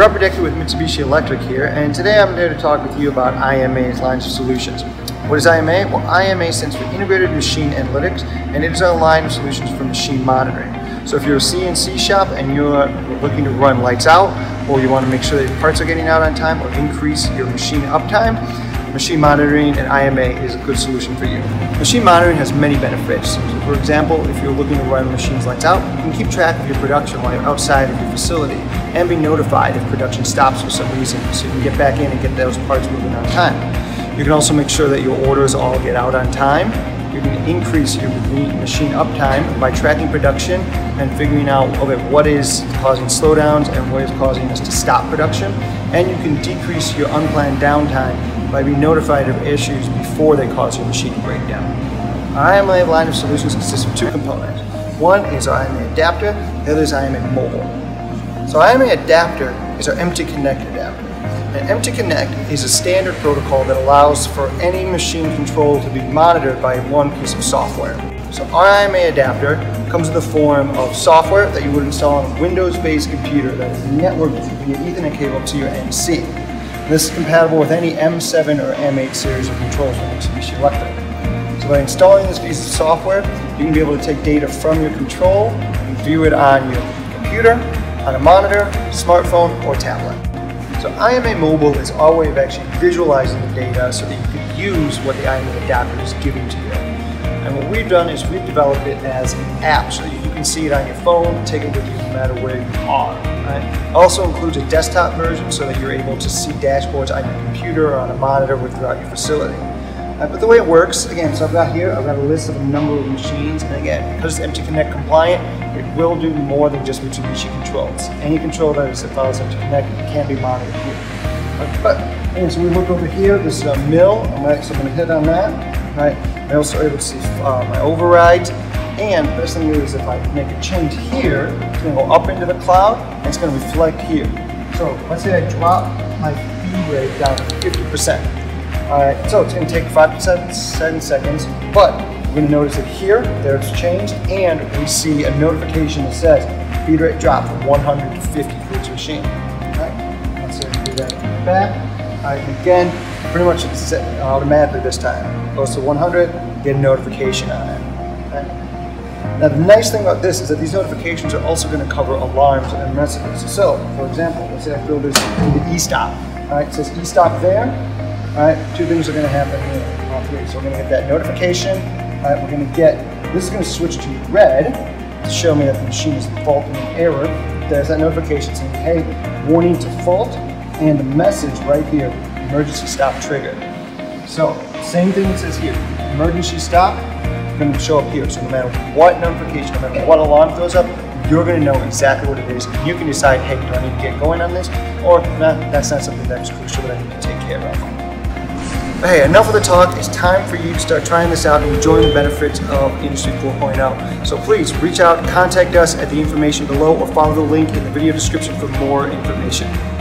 Rob Redecky with Mitsubishi Electric here, and today I'm here to talk with you about IMA's lines of solutions. What is IMA? Well, IMA stands for Integrated Machine Analytics, and it is our line of solutions for machine monitoring. So if you're a CNC shop and you're looking to run lights out, or you want to make sure that parts are getting out on time or increase your machine uptime, machine monitoring and IMA is a good solution for you. Machine monitoring has many benefits. So for example, if you're looking to run machines lights out, you can keep track of your production while you're outside of your facility and be notified if production stops for some reason, so you can get back in and get those parts moving on time. You can also make sure that your orders all get out on time. You can increase your machine uptime by tracking production and figuring out what is causing slowdowns and what is causing us to stop production. And you can decrease your unplanned downtime by being notified of issues before they cause your machine to break down. Our IMA line of solutions consists of two components. One is our IMA adapter, the other is IMA Mobile. So IMA adapter is our MTConnect adapter. And MTConnect is a standard protocol that allows for any machine control to be monitored by one piece of software. So our IMA adapter comes in the form of software that you would install on a Windows-based computer that is networked via Ethernet cable to your MC. This is compatible with any M7 or M8 series of controls from Mitsubishi Electric. So by installing this piece of software, you can be able to take data from your control and view it on your computer, on a monitor, smartphone, or tablet. So IMA Mobile is our way of actually visualizing the data so that you can use what the IMA adapter is giving to you. And what we've done is we've developed it as an app so that you can see it on your phone, take it with you no matter where you are. Right? Also includes a desktop version so that you're able to see dashboards on your computer or on a monitor throughout your facility. But the way it works, again, so I've got a list of a number of machines, and again, because it's MTConnect compliant, it will do more than just Mitsubishi controls. Any control that is follows MTConnect can be monitored here. So we look over here, this is a mill, so I'm going to hit on that. All right. I'm also able to see my overrides, and the best thing to do is if I make a change here, it's going to go up into the cloud, and it's going to reflect here. So let's say I drop my feed rate down to 50%. Alright, so it's going to take 5 to 7 seconds, but we're going to notice that here, there it's changed, and we see a notification that says feed rate dropped from 100 to 50 for each machine. Alright, let's do that back. Alright, again, pretty much it's set automatically this time. Goes to 100, get a notification on it. Right? Now, the nice thing about this is that these notifications are also going to cover alarms and messages. So, for example, let's say I fill this into e-stop. Alright, it says e-stop there. Alright, two things are going to happen here, all three. So we're going to get that notification. Alright, we're going to get, this is going to switch to red to show me that the machine is defaulting in error. There's that notification saying, hey, warning to fault, and the message right here, emergency stop triggered. So, same thing it says here, emergency stop, it's going to show up here. So no matter what notification, no matter what alarm goes up, you're going to know exactly what it is. You can decide, hey, do I need to get going on this? Or, nah, that's not something that's crucial that I need to take care of. Hey, enough of the talk. It's time for you to start trying this out and enjoying the benefits of Industry 4.0. So please reach out, contact us at the information below, or follow the link in the video description for more information.